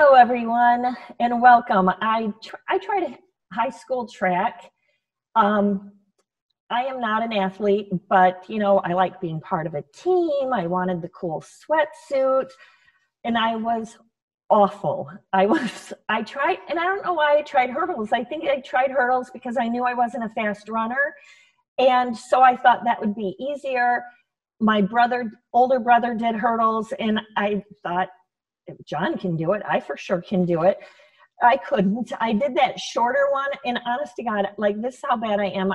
Hello, everyone, and welcome. I tried high school track. I am not an athlete, but, you know, I like being part of a team. I wanted the cool sweatsuit, and I was awful. I tried, and I don't know why I tried hurdles. I think I tried hurdles because I knew I wasn't a fast runner, and so I thought that would be easier. My brother, older brother, did hurdles, and I thought, if John can do it, I for sure can do it. I couldn't. I did that shorter one, and honest to God, like, this is how bad I am.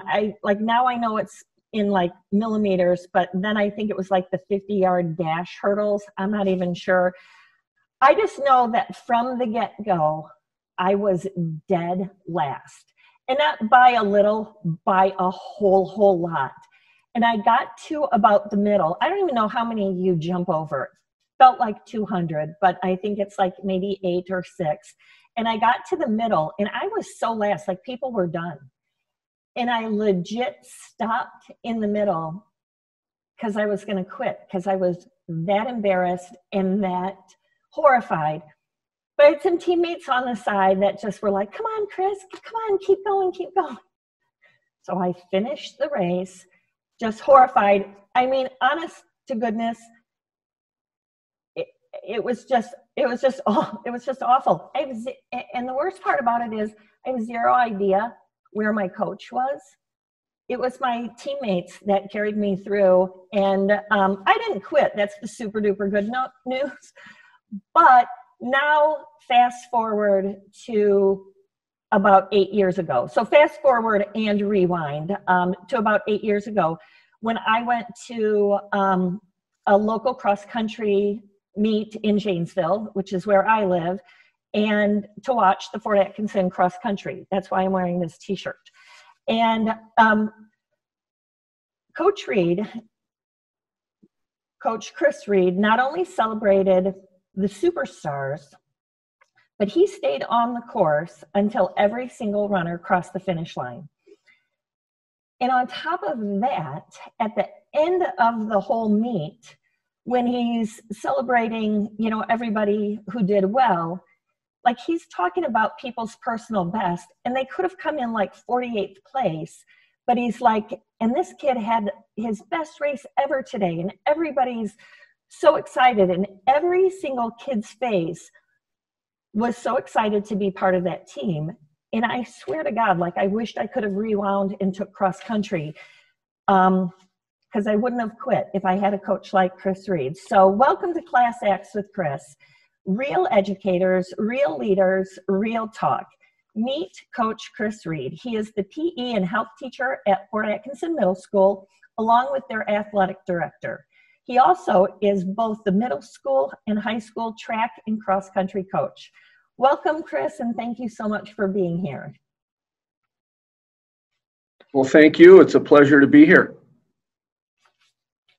Now I know it's in like millimeters, but then I think it was like the 50-yard dash hurdles. I'm not even sure. I just know that from the get-go, I was dead last, and not by a little, by a whole lot. And I got to about the middle. I don't even know how many of you jump over. Felt like 200, but I think it's like maybe 8 or 6. And I got to the middle, and I was so last, like, people were done. And I legit stopped in the middle because I was going to quit, because I was that embarrassed and that horrified. But I had some teammates on the side that just were like, come on, Chris, come on, keep going, keep going. So I finished the race, just horrified. I mean, honest to goodness, it was just awful. And the worst part about it is I have zero idea where my coach was. It was my teammates that carried me through, and I didn't quit. That's the super duper good news. But now fast forward to about 8 years ago. So fast forward and rewind to about 8 years ago, when I went to a local cross country meet in Janesville, which is where I live, and to watch the Fort Atkinson cross country. That's why I'm wearing this t-shirt. And Coach Reed, Coach Chris Reed, not only celebrated the superstars, but he stayed on the course until every single runner crossed the finish line. And on top of that, at the end of the whole meet, when he's celebrating, you know, everybody who did well, like, he's talking about people's personal best, and they could have come in like 48th place, but he's like, and this kid had his best race ever today, and everybody's so excited, and every single kid's face was so excited to be part of that team. And I swear to God, like, I wished I could have rewound and took cross country, because I wouldn't have quit if I had a coach like Chris Reed. So welcome to Class Acts with Chris. Real educators, real leaders, real talk. Meet Coach Chris Reed. He is the PE and health teacher at Fort Atkinson Middle School, along with their athletic director. He also is both the middle school and high school track and cross-country coach. Welcome, Chris, and thank you so much for being here. Well, thank you. It's a pleasure to be here.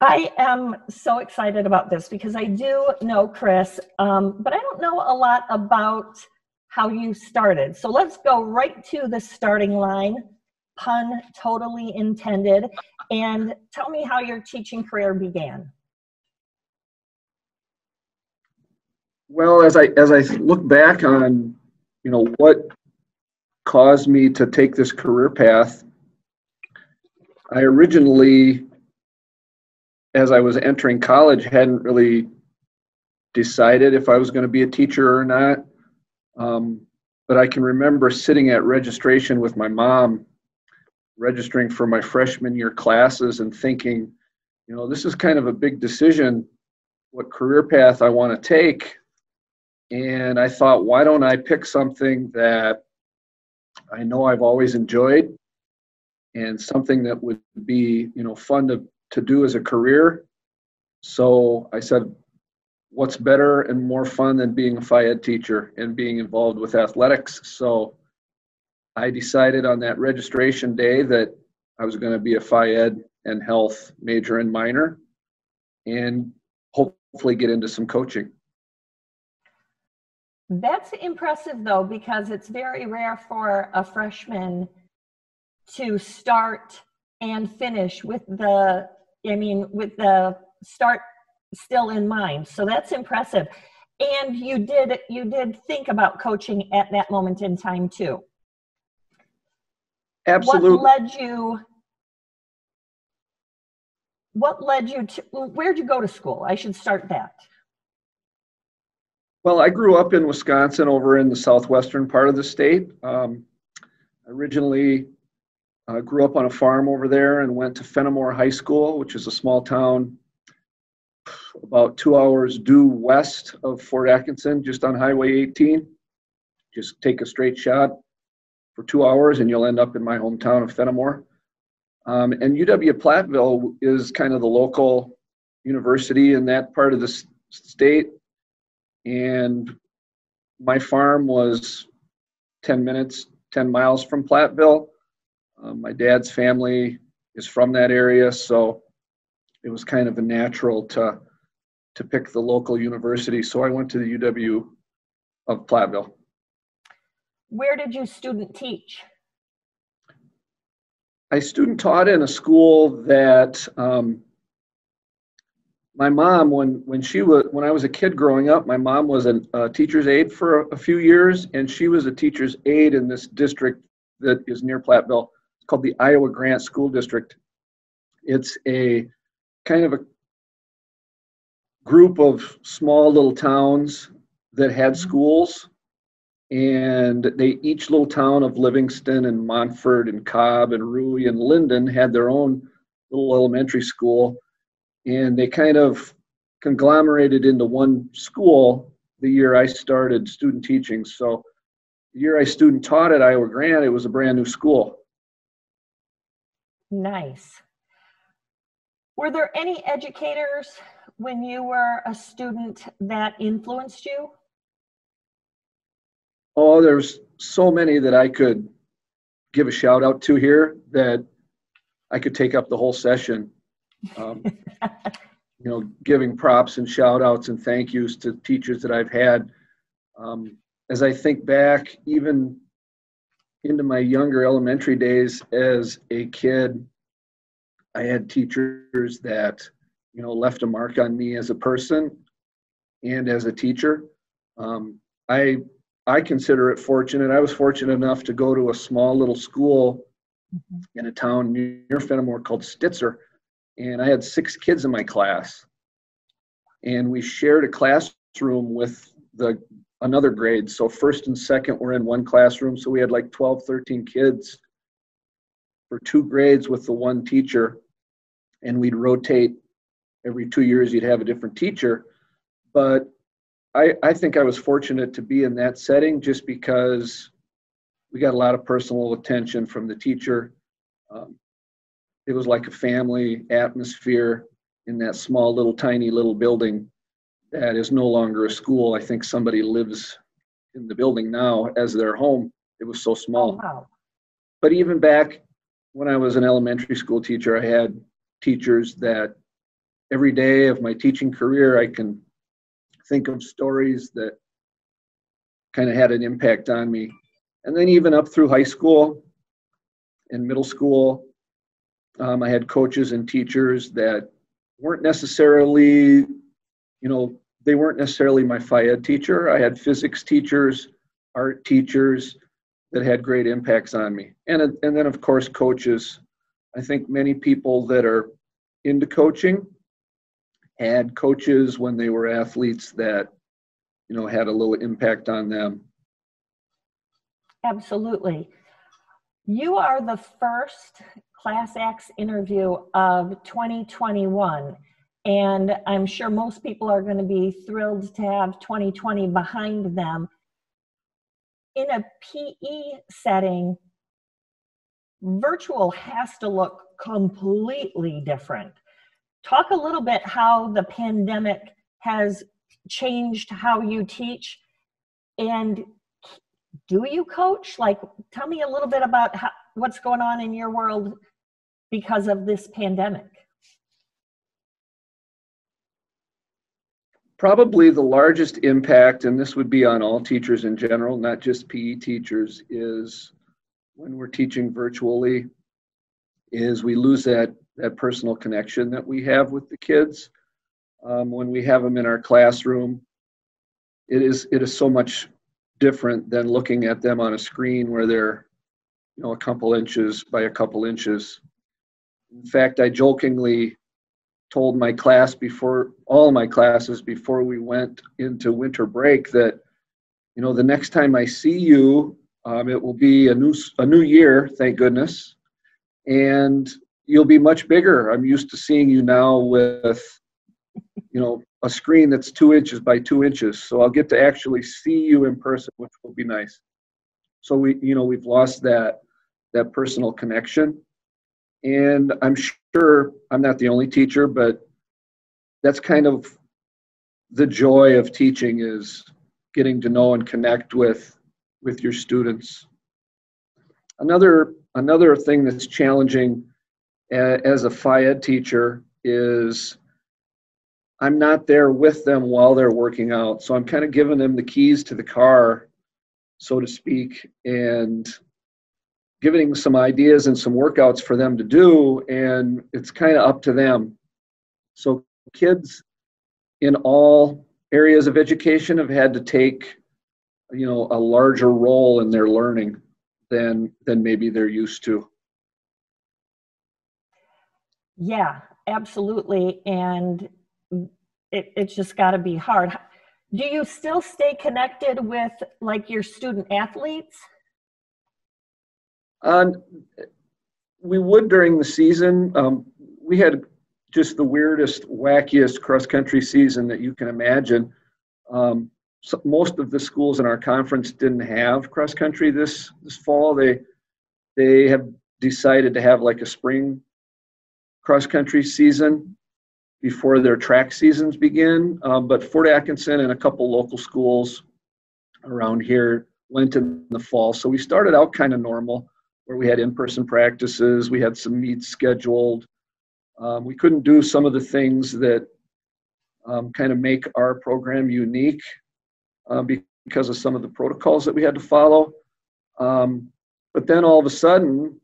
I am so excited about this because I do know Chris, but I don't know a lot about how you started. So let's go right to the starting line, pun totally intended, and tell me how your teaching career began. Well, as I look back on, you know, what caused me to take this career path, I originally, as I was entering college, hadn't really decided if I was going to be a teacher or not. But I can remember sitting at registration with my mom, registering for my freshman year classes, and thinking, you know, this is kind of a big decision, what career path I want to take. And I thought, why don't I pick something that I know I've always enjoyed and something that would be, you know, fun to do as a career. So I said, what's better and more fun than being a Phi Ed teacher and being involved with athletics? So I decided on that registration day that I was going to be a Phi Ed and health major and minor, and hopefully get into some coaching. That's impressive, though, because it's very rare for a freshman to start and finish with the start still in mind. So that's impressive. And you did think about coaching at that moment in time too. Absolutely. What led you to, where'd you go to school? I should start that. Well, I grew up in Wisconsin over in the southwestern part of the state. Originally grew up on a farm over there and went to Fenimore High School, which is a small town about 2 hours due west of Fort Atkinson, just on Highway 18. Just take a straight shot for 2 hours and you'll end up in my hometown of Fenimore. And UW-Platteville is kind of the local university in that part of the state. And my farm was 10 miles from Platteville. My dad's family is from that area, so it was kind of a natural to pick the local university. So I went to the UW of Platteville. Where did you student teach? I student taught in a school that my mom, when I was a kid growing up, my mom was a teacher's aide for a few years, and she was a teacher's aide in this district that is near Platteville. It's called the Iowa Grant School District. It's a kind of a group of small little towns that had schools, and each little town of Livingston and Montford and Cobb and Rui and Linden had their own little elementary school, and they kind of conglomerated into one school the year I started student teaching. So the year I student taught at Iowa Grant, it was a brand new school. Nice. Were there any educators when you were a student that influenced you? Oh, there's so many that I could give a shout out to here that I could take up the whole session. You know, giving props and shout outs and thank yous to teachers that I've had. As I think back, even into my younger elementary days as a kid, I had teachers that, you know, left a mark on me as a person and as a teacher. I consider it fortunate. I was fortunate enough to go to a small little school in a town near Fenimore called Stitzer, and I had 6 kids in my class, and we shared a classroom with another grade. So first and second were in one classroom, so we had like 12, 13 kids for 2 grades with the one teacher, and we'd rotate every 2 years. You'd have a different teacher, but I think I was fortunate to be in that setting just because we got a lot of personal attention from the teacher. It was like a family atmosphere in that small little tiny little building that is no longer a school. I think somebody lives in the building now as their home. It was so small. Oh, wow. But even back when I was an elementary school teacher, I had teachers that every day of my teaching career, I can think of stories that kind of had an impact on me. And then even up through high school and middle school, I had coaches and teachers that weren't necessarily, you know, they weren't necessarily my Phi Ed teacher. I had physics teachers, art teachers that had great impacts on me. And then, of course, coaches. I think many people that are into coaching had coaches when they were athletes that, you know, had a little impact on them. Absolutely. You are the first Class Acts interview of 2021, and I'm sure most people are going to be thrilled to have 2020 behind them. In a PE setting, virtual has to look completely different. Talk a little bit how the pandemic has changed how you teach, and do you coach? Like, tell me a little bit about what's going on in your world because of this pandemic. Probably the largest impact, and this would be on all teachers in general, not just PE teachers, is when we're teaching virtually, is we lose that personal connection that we have with the kids. When we have them in our classroom, it is so much different than looking at them on a screen where they're, you know, a couple inches by a couple inches. In fact, I jokingly told my class before, all my classes before we went into winter break, that, you know, the next time I see you, it will be a new year, thank goodness, and you'll be much bigger. I'm used to seeing you now with, you know, a screen that's 2 inches by 2 inches. So I'll get to actually see you in person, which will be nice. So we, you know, we've lost that personal connection. And I'm sure I'm not the only teacher, but that's kind of the joy of teaching, is getting to know and connect with your students. Another thing that's challenging as a Phi Ed teacher is I'm not there with them while they're working out. So I'm kind of giving them the keys to the car, so to speak, and giving some ideas and some workouts for them to do, and it's kind of up to them. So kids in all areas of education have had to take, you know, a larger role in their learning than maybe they're used to. Yeah, absolutely. And it's just got to be hard. Do you still stay connected with, like, your student athletes? We would during the season. We had just the weirdest, wackiest cross-country season that you can imagine. So most of the schools in our conference didn't have cross-country this fall. They have decided to have like a spring cross-country season before their track seasons begin. But Fort Atkinson and a couple local schools around here went in the fall. So we started out kind of normal, where we had in-person practices, we had some meets scheduled. We couldn't do some of the things that kind of make our program unique because of some of the protocols that we had to follow. But then all of a sudden,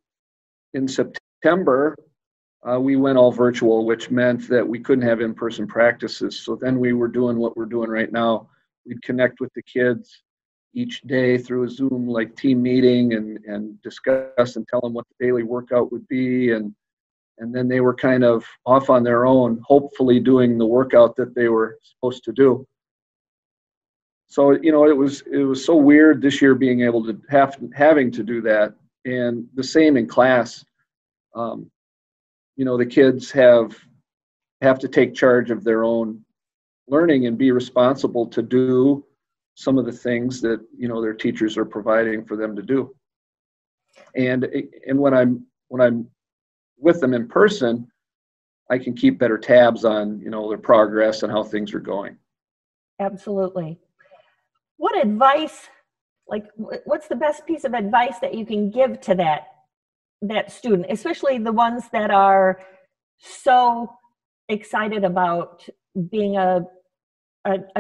in September, we went all virtual, which meant that we couldn't have in-person practices. So then we were doing what we're doing right now. We'd connect with the kids each day through a Zoom like team meeting and discuss and tell them what the daily workout would be. And then they were kind of off on their own, hopefully doing the workout that they were supposed to do. So, you know, it was so weird this year being able to having to do that. And the same in class. You know, the kids have to take charge of their own learning and be responsible to do some of the things that, you know, their teachers are providing for them to do. And when I'm with them in person, I can keep better tabs on, you know, their progress and how things are going. Absolutely. What advice, like, what's the best piece of advice that you can give to that student, especially the ones that are so excited about being a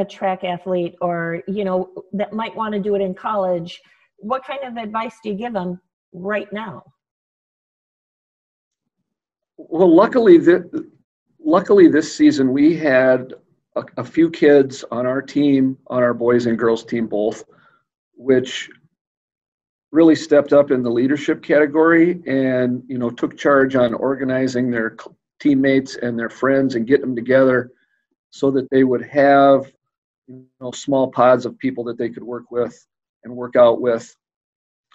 track athlete, or, you know, that might want to do it in college? What kind of advice do you give them right now? Well, luckily this season we had a few kids on our team, on our boys and girls team both, which really stepped up in the leadership category and, you know, took charge on organizing their teammates and their friends and getting them together, so that they would have, you know, small pods of people that they could work with and work out with,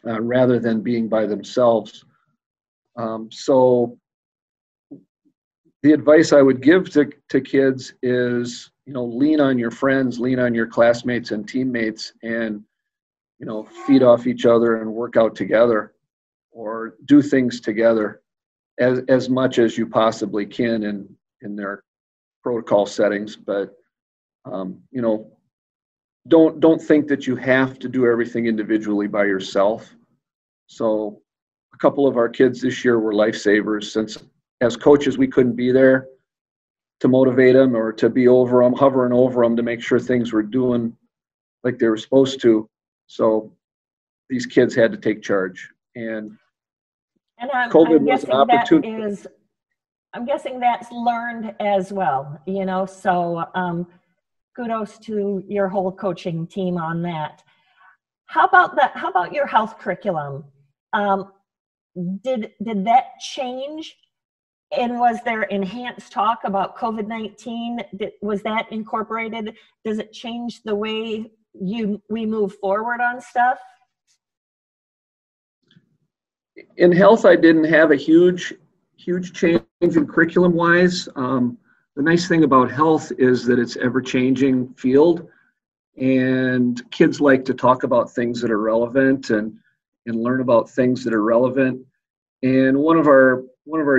rather than being by themselves. So the advice I would give to kids is, you know, lean on your friends, lean on your classmates and teammates, and, you know, feed off each other and work out together or do things together as much as you possibly can in their protocol settings. But you know, don't think that you have to do everything individually by yourself. So a couple of our kids this year were lifesavers, since as coaches we couldn't be there to motivate them or to be over them, hovering over them to make sure things were doing like they were supposed to. So these kids had to take charge, and COVID was an opportunity. I'm guessing that's learned as well, you know, so Kudos to your whole coaching team on that. How about that? How about your health curriculum? Did that change? And was there enhanced talk about COVID-19? Was that incorporated? Does it change the way we move forward on stuff? In health, I didn't have a huge change in curriculum-wise. The nice thing about health is that it's ever-changing field, and kids like to talk about things that are relevant and learn about things that are relevant. And one of our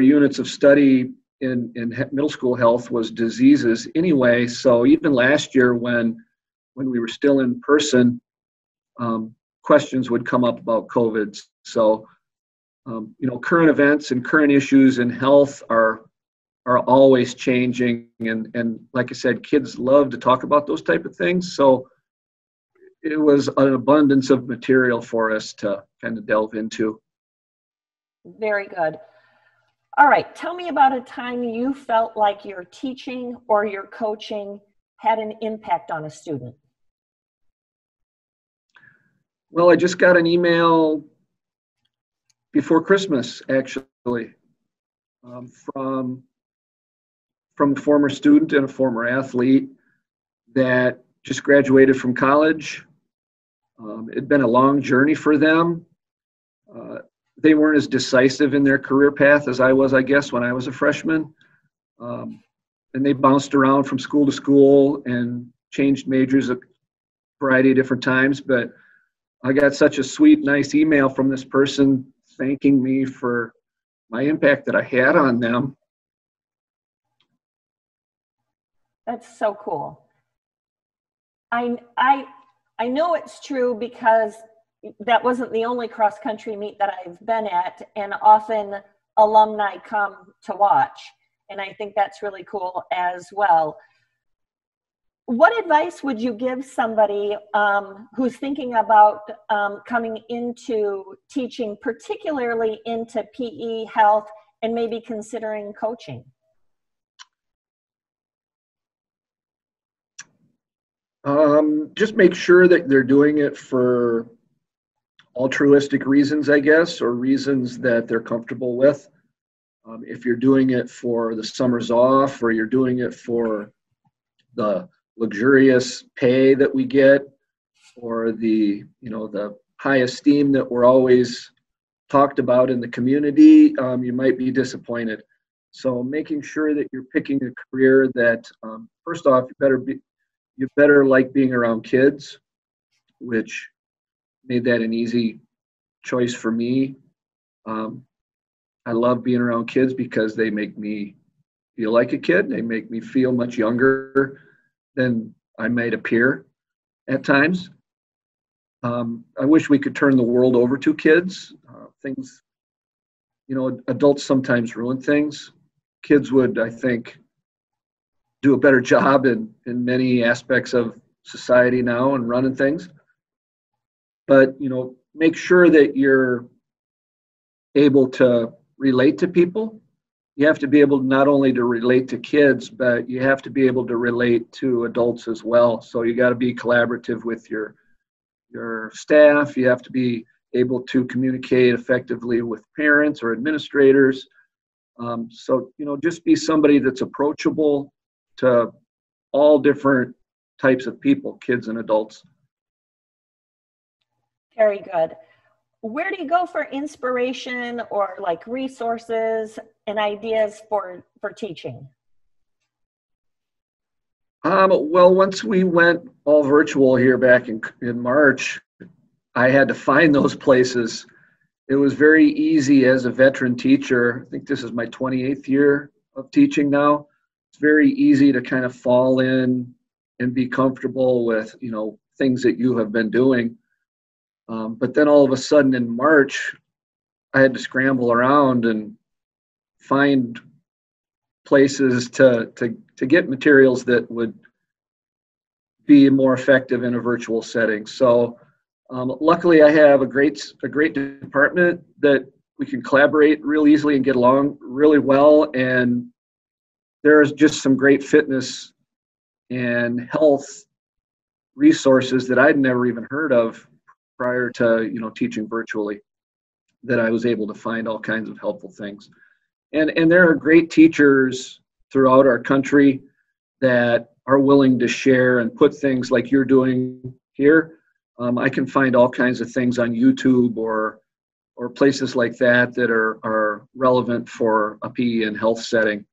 units of study in middle school health was diseases anyway. So even last year when we were still in person, questions would come up about COVID. So, current events and current issues in health are always changing. And like I said, kids love to talk about those type of things. So it was an abundance of material for us to kind of delve into. Very good. All right, tell me about a time you felt like your teaching or your coaching had an impact on a student. Well, I just got an email before Christmas, actually, from a former student and a former athlete that just graduated from college. It'd been a long journey for them. They weren't as decisive in their career path as I was, I guess, when I was a freshman. And they bounced around from school to school and changed majors a variety of different times. But I got such a sweet, nice email from this person thanking me for my impact that I had on them. That's so cool. I know it's true because that wasn't the only cross-country meet that I've been at, and often alumni come to watch, and I think that's really cool as well. What advice would you give somebody who's thinking about coming into teaching, particularly into PE, health, and maybe considering coaching? Just make sure that they're doing it for altruistic reasons, I guess, or reasons that they're comfortable with. If you're doing it for the summers off, or you're doing it for the luxurious pay that we get, or the, the high esteem that we're always talked about in the community, you might be disappointed. So making sure that you're picking a career that, first off, you better like being around kids, which made that an easy choice for me. I love being around kids because they make me feel like a kid. They make me feel much younger than I might appear at times. I wish we could turn the world over to kids. Things, adults sometimes ruin things. Kids would, I think, do a better job in many aspects of society now and running things. But, make sure that you're able to relate to people. You have to be able not only to relate to kids, but you have to be able to relate to adults as well. So you got to be collaborative with your staff. You have to be able to communicate effectively with parents or administrators. Just be somebody that's approachable to all different types of people, kids and adults. Very good. Where do you go for inspiration or like resources and ideas for teaching? Well, once we went all virtual here back in March, I had to find those places. It was very easy as a veteran teacher. I think this is my 28th year of teaching now. It's very easy to kind of fall in and be comfortable with, things that you have been doing. But then all of a sudden in March, I had to scramble around and find places to get materials that would be more effective in a virtual setting. So luckily I have a great department that we can collaborate real easily and get along really well. And there's just some great fitness and health resources that I'd never even heard of prior to, you know, teaching virtually, that I was able to find all kinds of helpful things. And there are great teachers throughout our country that are willing to share and put things like you're doing here. I can find all kinds of things on YouTube or places like that that are relevant for a PE and health setting.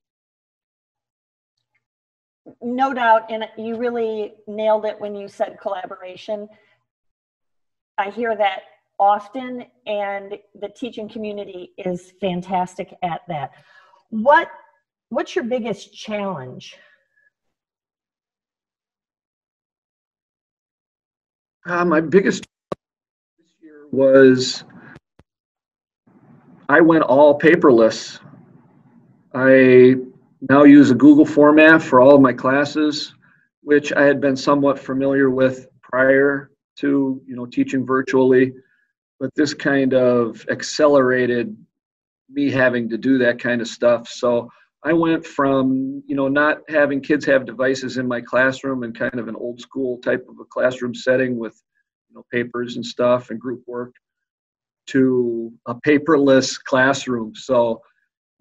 No doubt, and you really nailed it when you said collaboration. I hear that often, and the teaching community is fantastic at that. What's your biggest challenge? My biggest challenge this year was I went all paperless. I now use a Google format for all of my classes, which I had been somewhat familiar with prior to, you know, teaching virtually, but this kind of accelerated me having to do that kind of stuff. So I went from, you know, not having kids have devices in my classroom and kind of an old school type of a classroom setting with, you know, papers and stuff and group work, to a paperless classroom. So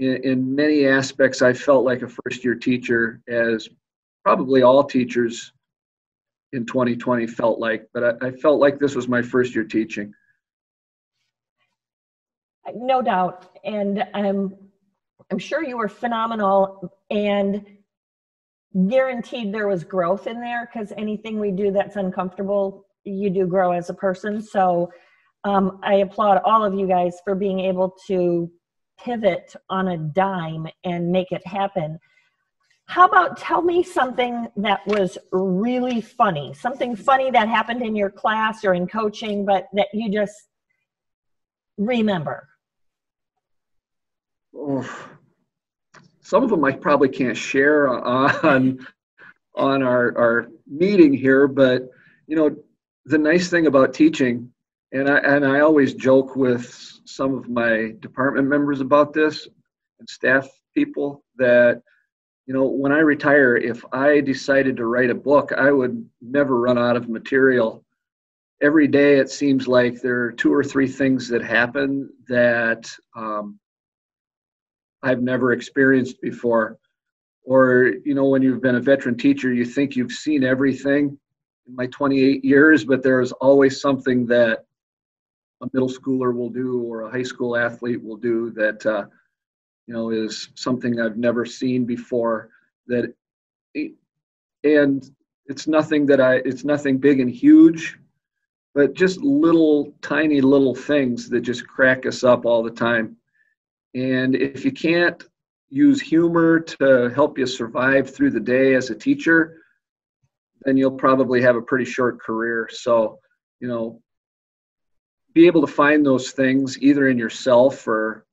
in many aspects, I felt like a first-year teacher, as probably all teachers in 2020 felt like, but I felt like this was my first year teaching. No doubt, and I'm sure you were phenomenal, and guaranteed there was growth in there, because anything we do that's uncomfortable, you do grow as a person. So I applaud all of you guys for being able to pivot on a dime and make it happen. How about tell me something that was really funny, something funny that happened in your class or in coaching, but that you just remember? Oh, some of them I probably can't share on our meeting here, but you know, the nice thing about teaching, and I always joke with some of my department members about this and staff people, that, you know, when I retire, if I decided to write a book, I would never run out of material. Every day it seems like there are 2 or 3 things that happen that I've never experienced before. Or, you know, when you've been a veteran teacher, you think you've seen everything in my 28 years, but there is always something that a middle schooler will do or a high school athlete will do that, you know, is something I've never seen before. That, and it's nothing that it's nothing big and huge, but just little, tiny little things that just crack us up all the time. And if you can't use humor to help you survive through the day as a teacher, then you'll probably have a pretty short career. So, you know, be able to find those things either in yourself or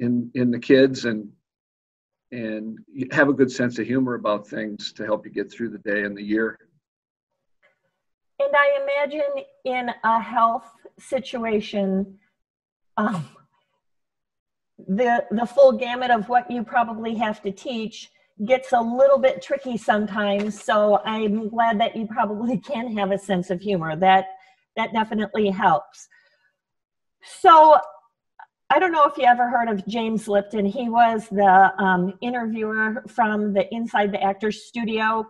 in the kids, and have a good sense of humor about things to help you get through the day and the year. And I imagine in a health situation, the full gamut of what you probably have to teach gets a little bit tricky sometimes. So I'm glad that you probably can have a sense of humor. That definitely helps. So I don't know if you ever heard of James Lipton. He was the interviewer from the Inside the Actors Studio.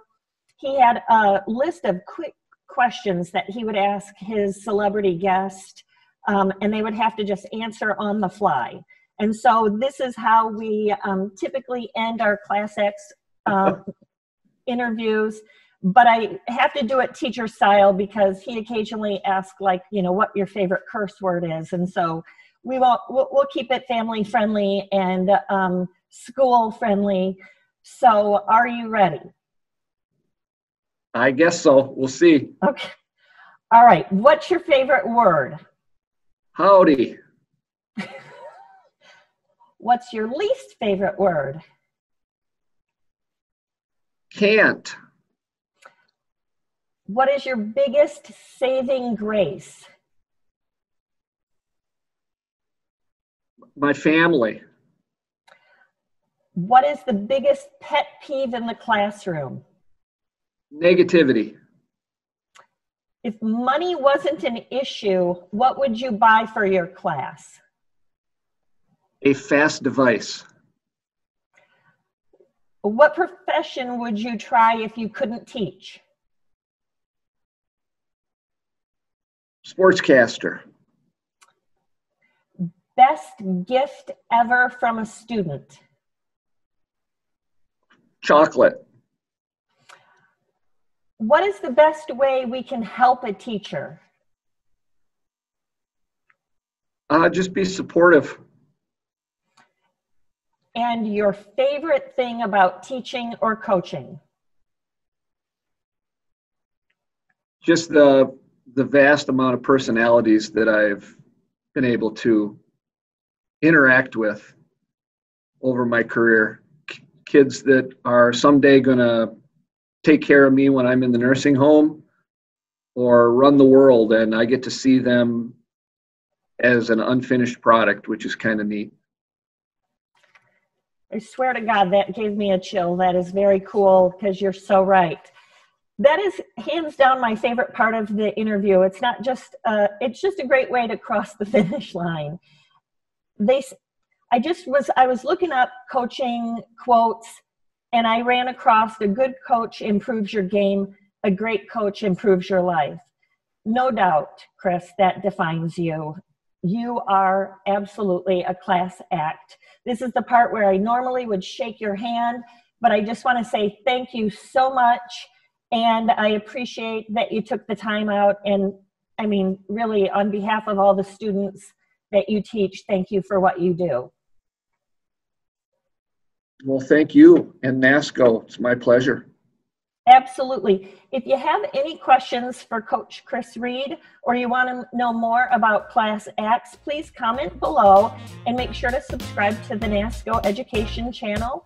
He had a list of quick questions that he would ask his celebrity guest, and they would have to just answer on the fly. And so this is how we typically end our Class Acts interviews. But I have to do it teacher style, because he occasionally asks, like, you know, what your favorite curse word is. And so we'll keep it family friendly and school friendly. So are you ready? I guess so. We'll see. Okay. All right. What's your favorite word? Howdy. What's your least favorite word? Can't. What is your biggest saving grace? My family. What is the biggest pet peeve in the classroom? Negativity. If money wasn't an issue, what would you buy for your class? A fast device. What profession would you try if you couldn't teach? Sportscaster. Best gift ever from a student? Chocolate. What is the best way we can help a teacher? Just be supportive. And your favorite thing about teaching or coaching? Just the vast amount of personalities that I've been able to interact with over my career. Kids that are someday going to take care of me when I'm in the nursing home or run the world, and I get to see them as an unfinished product, which is kind of neat. I swear to God, that gave me a chill. That is very cool because you're so right. That is hands down my favorite part of the interview. It's not just, it's just a great way to cross the finish line. I was looking up coaching quotes, and I ran across, a good coach improves your game, a great coach improves your life. No doubt, Chris, that defines you. You are absolutely a class act. This is the part where I normally would shake your hand, but I just want to say thank you so much. And I appreciate that you took the time out. And I mean, really, on behalf of all the students that you teach, thank you for what you do. Well, thank you, and NASCO. It's my pleasure. Absolutely. If you have any questions for Coach Chris Reed, or you want to know more about Class Acts, please comment below and make sure to subscribe to the NASCO Education Channel.